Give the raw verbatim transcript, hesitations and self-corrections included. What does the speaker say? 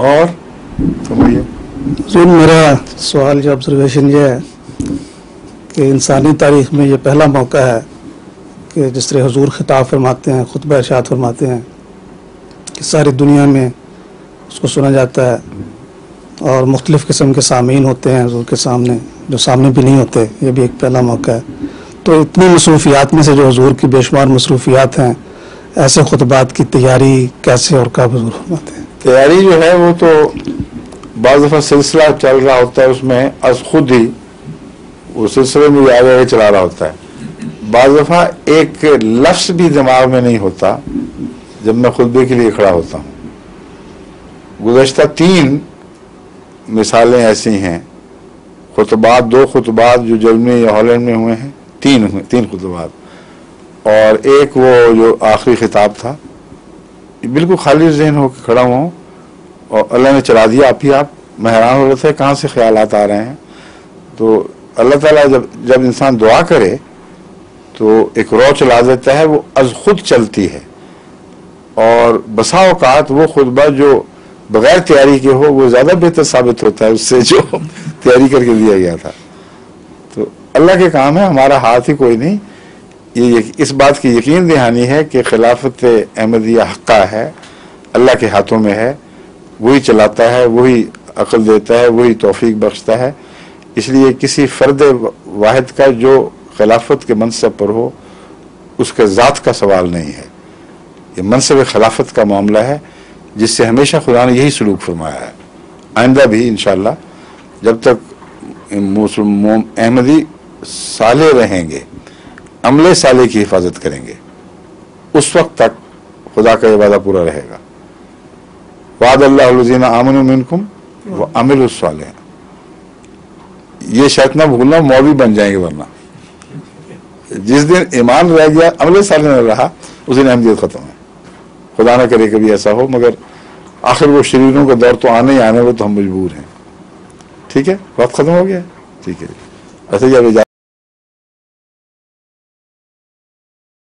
और समझिए जी, मेरा सवाल या ऑब्जर्वेशन ये है कि इंसानी तारीख में ये पहला मौका है कि जिस तरह हुजूर खिताब फरमाते हैं, खुतबा इरशाद फरमाते हैं कि सारी दुनिया में उसको सुना जाता है और मुख्तलिफ़ किस्म के सामीन होते हैं हुजूर के सामने, जो सामने भी नहीं होते। ये भी एक पहला मौका है। तो इतनी मसरूफियात में से जो हुजूर की बेशुमार मसरूफियात हैं, ऐसे खुतबात की तैयारी कैसे और कब हुजूर फरमाते हैं? तैयारी जो है वो तो बाज़ दफ़ा सिलसिला चल रहा होता है, उसमें अस खुद ही वो सिलसिले में आगे आगे चला रहा होता है। बाज़ दफ़ा एक लफ्ज़ भी दिमाग में नहीं होता जब मैं खुतबे के लिए खड़ा होता हूँ। गुज़श्ता तीन मिसालें ऐसी हैं, खुतबात दो खुतबात जो जर्मनी या हॉलैंड में हुए हैं, तीन हुए तीन खुतबात, और एक वो जो आखिरी खिताब था, बिल्कुल खाली जहन होकर खड़ा हुआ हूँ और अल्लाह ने चला दिया आप ही आप। मैं हैरान हो रहा था कहाँ से ख्यालात आ रहे हैं। तो अल्लाह ताला जब जब इंसान दुआ करे तो एक रौ चला देता है, वो अज खुद चलती है। और बसा औकात वो खुतबा जो बगैर तैयारी के हो वो ज़्यादा बेहतर साबित होता है उससे जो तैयारी करके दिया गया था। तो अल्लाह के काम है, हमारा हाथ ही कोई नहीं। ये इस बात की यकीन दहानी है कि खिलाफत अहमदिया हक़्क़ा है, अल्लाह के हाथों में है, वही चलाता है, वही अक़ल देता है, वही तौफीक बख्शता है। इसलिए किसी फ़र्द वाहिद का जो खिलाफत के मनसब पर हो उसके ज़ात का सवाल नहीं है। ये मनसब खिलाफत का मामला है जिससे हमेशा खुदा ने यही सलूक फरमाया है। आइंदा भी इंशाअल्लाह जब तक मुसलमान अहमदी साले रहेंगे, अमले साले की हिफाजत करेंगे, उस वक्त तक खुदा का ये वादा पूरा रहेगा। वादल्लाहुल्लज़ीना आमनु मिनकुम व अमिलुस सालिहात। ये शायद ना भूलना, मौलवी बन जाएंगे वरना। जिस दिन ईमान रह गया, अमले साले न रहा, उस दिन अहमदियत ख़त्म है। खुदा ना करे कभी ऐसा हो, मगर आखिर वो शरीरों का दौर तो आने ही आने, वो तो हम मजबूर हैं। ठीक है, बात खत्म हो गया, ठीक है, ऐसे ही अब